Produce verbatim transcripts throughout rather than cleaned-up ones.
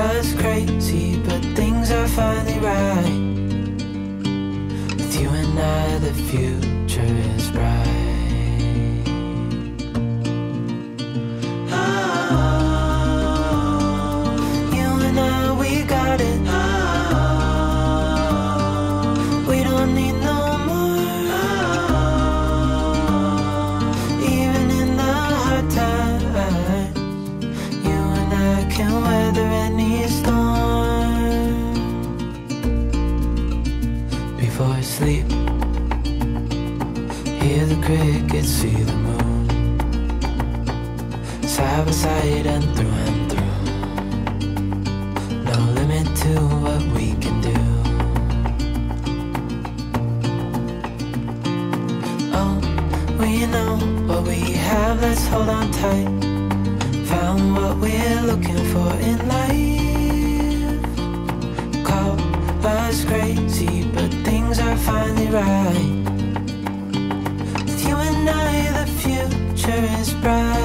us crazy, but things are finally right. With you and I, the future is bright. Before sleep, hear the crickets, see the moon, side by side and through and through. No limit to what we can do. Oh, we know what we have, let's hold on tight. Found what we're looking for in life. Call us crazy, but things are finally right. With you and I, the future is bright.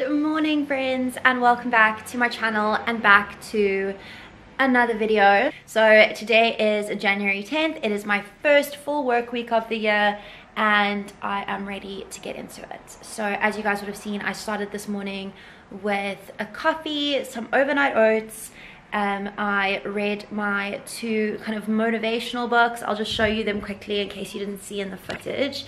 Good morning friends, and welcome back to my channel and back to another video. So today is January tenth. It is my first full work week of the year, and I am ready to get into it. So as you guys would have seen, I started this morning with a coffee, some overnight oats. Um, I read my two kind of motivational books. I'll just show you them quickly in case you didn't see in the footage.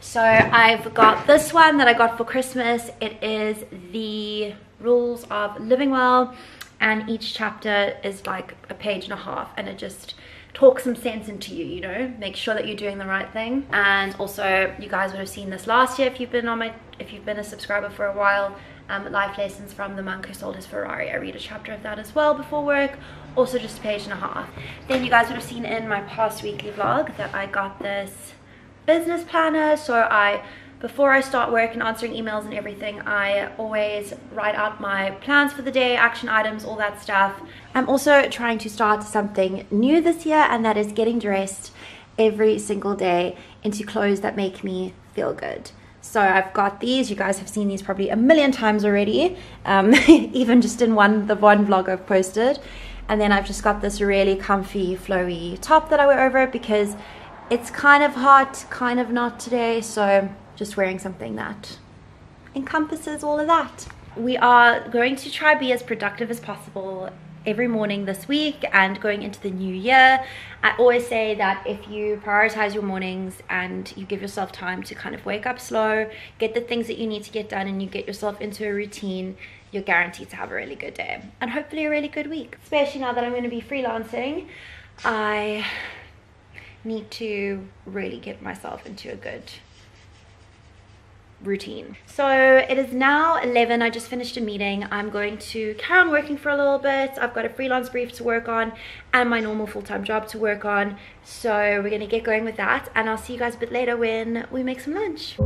So I've got this one that I got for Christmas. It is The Rules of Living Well, and each chapter is like a page and a half, and it just talks some sense into you, you know, make sure that you're doing the right thing. And also, you guys would have seen this last year if you've been on my, if you've been a subscriber for a while. Um, life lessons from the monk who sold his Ferrari. I read a chapter of that as well before work, also just a page and a half. Then you guys would have seen in my past weekly vlog that I got this business planner. So I, before I start work and answering emails and everything, I always write out my plans for the day, action items, all that stuff. I'm also trying to start something new this year, and that is getting dressed every single day into clothes that make me feel good. So I've got these, you guys have seen these probably a million times already, um, even just in one the one vlog I've posted. And then I've just got this really comfy flowy top that I wear over it because it's kind of hot, kind of not today, so just wearing something that encompasses all of that. We are going to try to be as productive as possible every morning this week and going into the new year. I always say that if you prioritize your mornings and you give yourself time to kind of wake up slow, get the things that you need to get done, and you get yourself into a routine, you're guaranteed to have a really good day and hopefully a really good week. Especially now that I'm going to be freelancing, I need to really get myself into a good routine. So it is now eleven. I just finished a meeting. I'm going to carry on working for a little bit. I've got a freelance brief to work on and my normal full-time job to work on, so we're going to get going with that, and I'll see you guys a bit later when we make some lunch.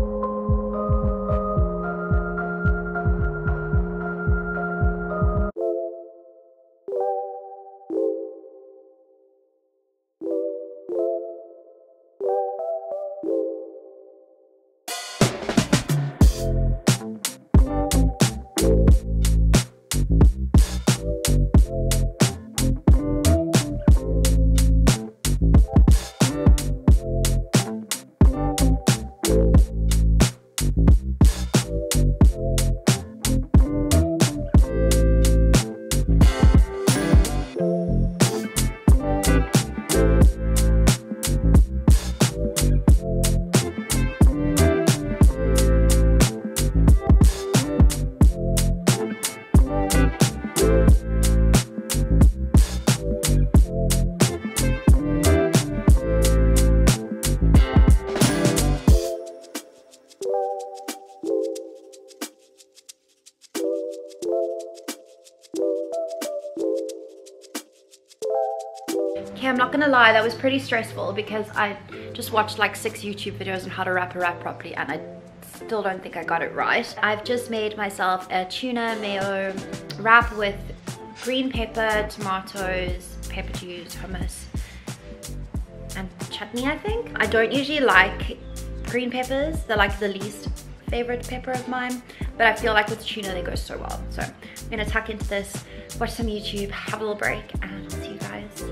Okay, I'm not gonna lie, that was pretty stressful because I just watched like six YouTube videos on how to wrap a wrap properly, and I still don't think I got it right. I've just made myself a tuna mayo wrap with green pepper, tomatoes, pepper juice, hummus, and chutney, I think. I don't usually like green peppers, they're like the least favorite pepper of mine, but I feel like with tuna they go so well. So I'm gonna tuck into this, watch some YouTube, have a little break, and I'll see you guys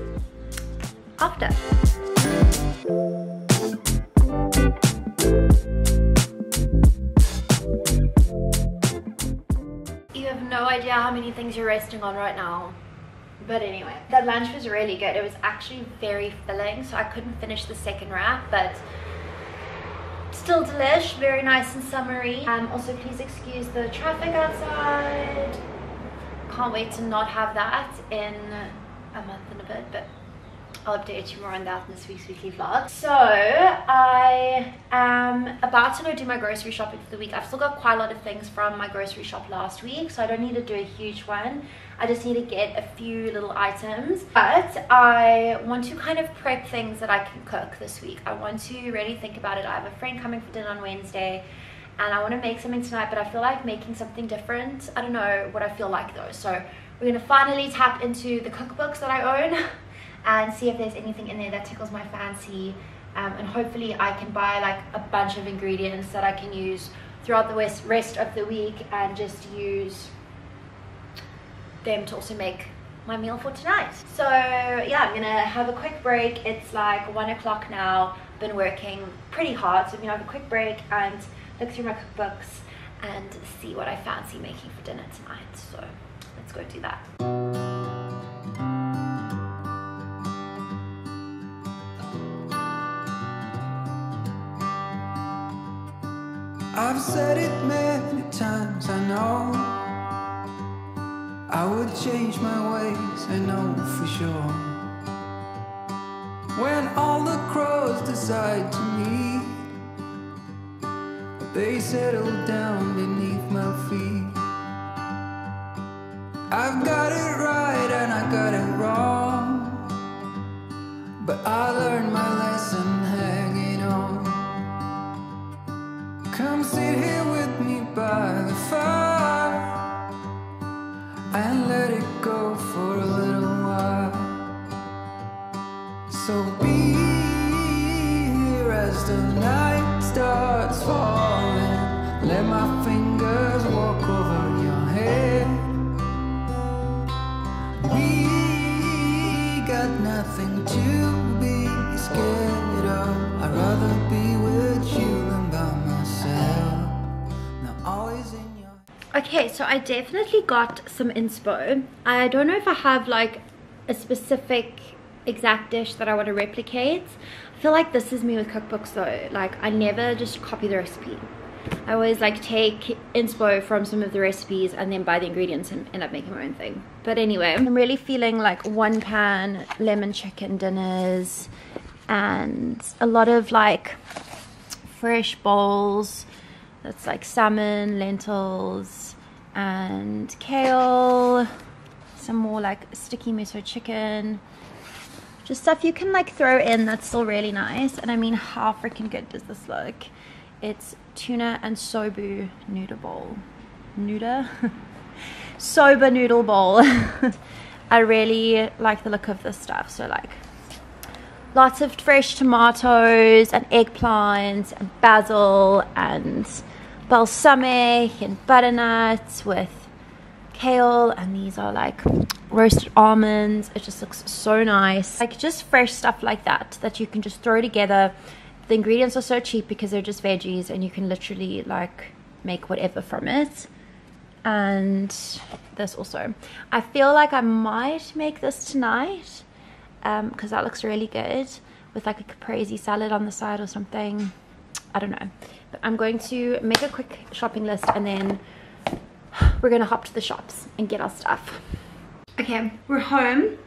after. You have no idea how many things you're resting on right now. But anyway, that lunch was really good. It was actually very filling, so I couldn't finish the second wrap, but still delish, very nice and summery. Um, also, please excuse the traffic outside. Can't wait to not have that in a month and a bit, but I'll update you more on that in this week's weekly vlog. So I am about to go do my grocery shopping for the week. I've still got quite a lot of things from my grocery shop last week, so I don't need to do a huge one. I just need to get a few little items, but I want to kind of prep things that I can cook this week. I want to really think about it. I have a friend coming for dinner on Wednesday, and I want to make something tonight, but I feel like making something different. I don't know what I feel like though, so we're going to finally tap into the cookbooks that I own and see if there's anything in there that tickles my fancy, um, and hopefully I can buy like a bunch of ingredients that I can use throughout the rest of the week and just use them to also make my meal for tonight. So yeah, I'm gonna have a quick break. It's like one o'clock now. Been working pretty hard, so I'm gonna have a quick break and look through my cookbooks and see what I fancy making for dinner tonight. So let's go do that. I've said it many times, I know. I would change my ways, I know for sure. When all the crows decide to meet, they settle down beneath my feet. I've got it right and I got it wrong, but I learned my lesson hanging on. Come sit here with me by the fire and let it go for a little while. So be here as the night starts falling. Let my fingers walk over your head. We got nothing to be scared of. I'd rather be with you than by myself. Okay, so I definitely got some inspo. I don't know if I have like a specific exact dish that I want to replicate. I feel like this is me with cookbooks though. Like I never just copy the recipe. I always like take inspo from some of the recipes and then buy the ingredients and end up making my own thing. But anyway, I'm really feeling like one pan lemon chicken dinners and a lot of like fresh bowls. That's like salmon, lentils, and kale. Some more like sticky miso chicken. Just stuff you can like throw in that's still really nice. And I mean, how freaking good does this look? It's tuna and soba noodle bowl. Noodle? Soba noodle bowl. I really like the look of this stuff. So like lots of fresh tomatoes and eggplants and basil and balsamic and butternut with kale, and these are like roasted almonds. It just looks so nice. Like just fresh stuff like that that you can just throw together. The ingredients are so cheap because they're just veggies and you can literally like make whatever from it. And this also, I feel like I might make this tonight um because that looks really good with like a caprese salad on the side or something. I don't know, but I'm going to make a quick shopping list and then we're gonna hop to the shops and get our stuff. Okay, we're home.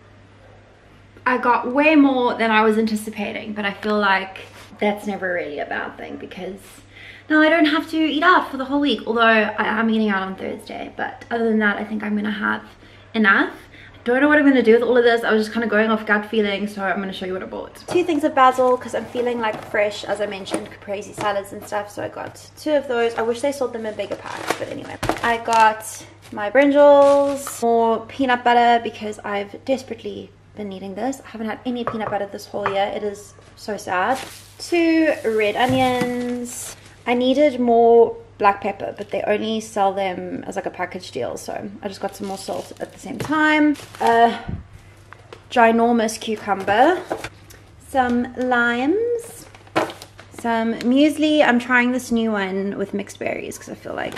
I got way more than I was anticipating, but I feel like that's never really a bad thing because now I don't have to eat out for the whole week, although I am eating out on Thursday. But other than that, I think I'm gonna have enough. Don't know what I'm going to do with all of this. I was just kind of going off gut feeling, so I'm going to show you what I bought. Two things of basil because I'm feeling like fresh, as I mentioned, caprese salads and stuff, so I got two of those. I wish they sold them in bigger packs, but anyway. I got my brinjals, more peanut butter because I've desperately been needing this. I haven't had any peanut butter this whole year. It is so sad. Two red onions. I needed more black pepper, but they only sell them as like a package deal, so I just got some more salt at the same time. A ginormous cucumber, some limes, some muesli. I'm trying this new one with mixed berries because I feel like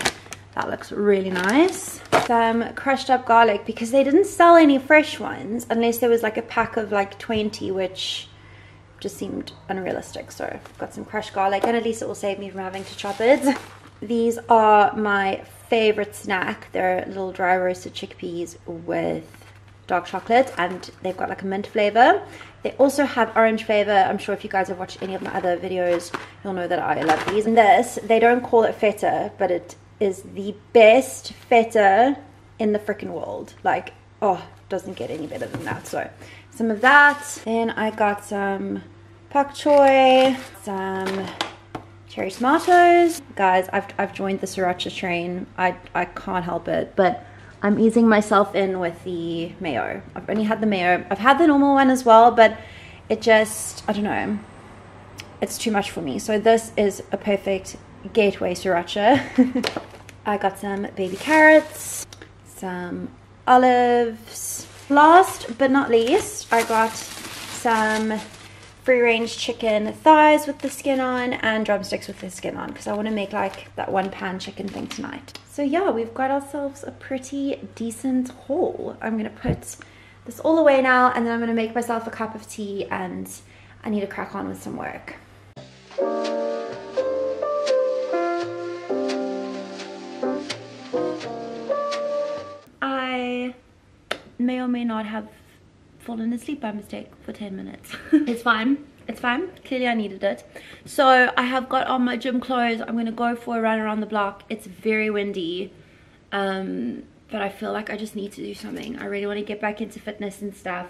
that looks really nice. Some crushed up garlic because they didn't sell any fresh ones unless there was like a pack of like twenty, which just seemed unrealistic, so I've got some crushed garlic and at least it will save me from having to chop it. These are my favorite snack. They're little dry roasted chickpeas with dark chocolate and they've got like a mint flavor. They also have orange flavor. I'm sure if you guys have watched any of my other videos, you'll know that I love these. And this, they don't call it feta, but it is the best feta in the freaking world. Like, oh, doesn't get any better than that. So some of that. Then I got some pak choy, some cherry tomatoes. Guys, I've, I've joined the sriracha train. I, I can't help it, but I'm easing myself in with the mayo. I've only had the mayo. I've had the normal one as well, but it just, I don't know, it's too much for me. So this is a perfect gateway sriracha. I got some baby carrots, some olives, Last but not least, I got some free-range chicken thighs with the skin on and drumsticks with the skin on, because I want to make like that one pan chicken thing tonight. So yeah, we've got ourselves a pretty decent haul. I'm gonna put this all away now, and then I'm gonna make myself a cup of tea, and I need to crack on with some work. I may or may not have fallen asleep by mistake for ten minutes. It's fine, it's fine. Clearly I needed it. So I have got on my gym clothes. I'm gonna go for a run around the block. It's very windy, um, but I feel like I just need to do something. I really want to get back into fitness and stuff.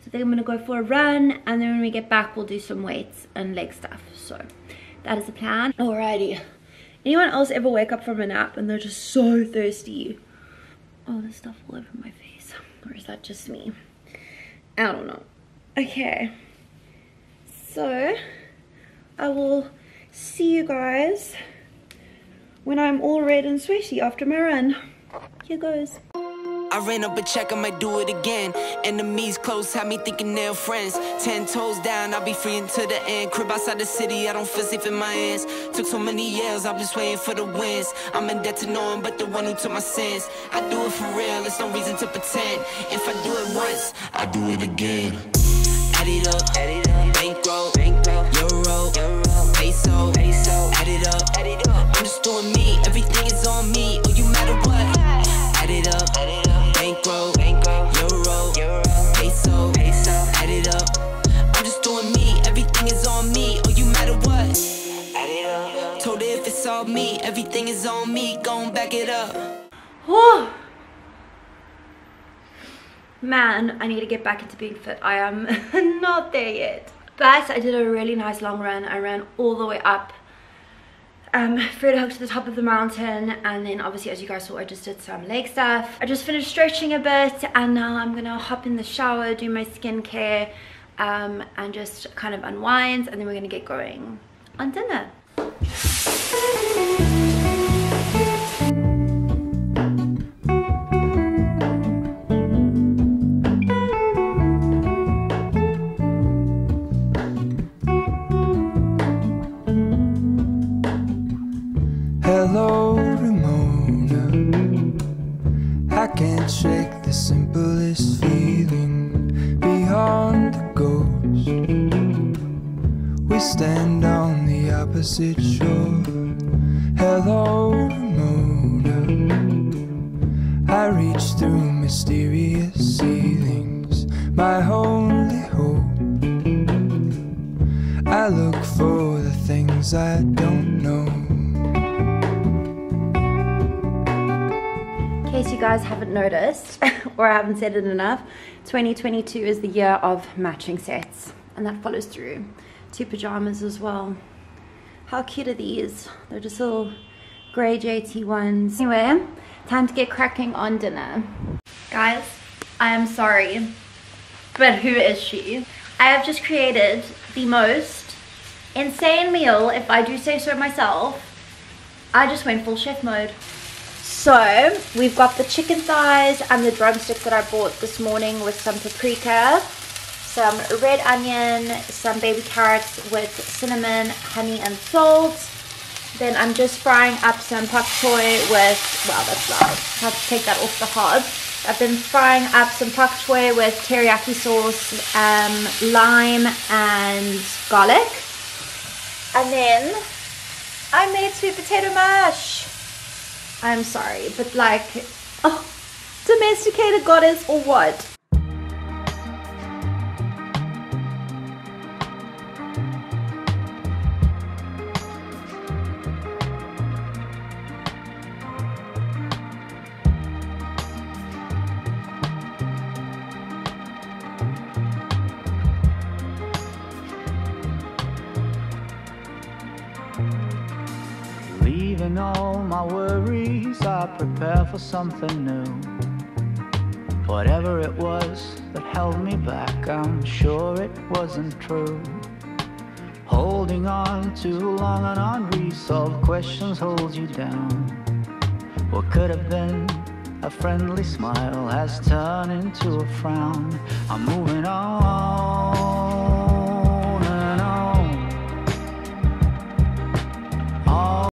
So I think I'm gonna go for a run, and then when we get back we'll do some weights and leg stuff. So that is the plan. Alrighty. Anyone else ever wake up from a nap and they're just so thirsty? Oh, there's stuff all over my face. Or is that just me? I don't know. Okay, so I will see you guys when I'm all red and sweaty after my run. Here goes. I ran up a check, I might do it again. Enemies close, had me thinking they're friends. Ten toes down, I'll be free until the end. Crib outside the city, I don't feel safe in my hands. Took so many years, I'm just waiting for the wins. I'm in debt to no one but the one who took my sins. I do it for real, there's no reason to pretend. If I do it once, I do it again. Add it up, add it up. Bankroll, bankroll. Euro, euro. Peso, peso. Add it up, add it up. I'm just doing me, everything is on me. Oh, you matter what? Add it up, add it up. Bankroll, bankroll, euro, euro, peso, peso, add it up. I'm just doing me, everything is on me. Oh, you matter what? Add it up. Told her if it's all me, everything is on me. Gon' back it up. Whew. Man, I need to get back into being fit. I am not there yet. But I did a really nice long run. I ran all the way up Um, Fred Hook to the top of the mountain, and then obviously, as you guys saw, I just did some leg stuff. I just finished stretching a bit, and now I'm gonna hop in the shower, do my skincare, um, and just kind of unwind, and then we're gonna get going on dinner. Shake the simplest feeling beyond the ghost. We stand on the opposite shore. Hello, Ramona. I reach through mysterious ceilings, my only hope. I look for the things I don't know. In case you guys haven't noticed, or I haven't said it enough, twenty twenty-two is the year of matching sets, and that follows through to pajamas as well. How cute are these? They're just little grey J T ones. Anyway, time to get cracking on dinner. Guys, I am sorry, but who is she? I have just created the most insane meal, if I do say so myself. I just went full chef mode. So we've got the chicken thighs and the drumsticks that I bought this morning with some paprika, some red onion, some baby carrots with cinnamon, honey and salt. Then I'm just frying up some pak choy with, well, that's loud, I have to take that off the hob. I've been frying up some pak choy with teriyaki sauce, um, lime and garlic. And then I made sweet potato mash. I'm sorry, but like, oh, domesticated goddess or what? Leaving all my worries, I prepare for something new. Whatever it was that held me back, I'm sure it wasn't true. Holding on too long and unresolved questions hold you down. What could have been, A friendly smile has turned into a frown. I'm moving on.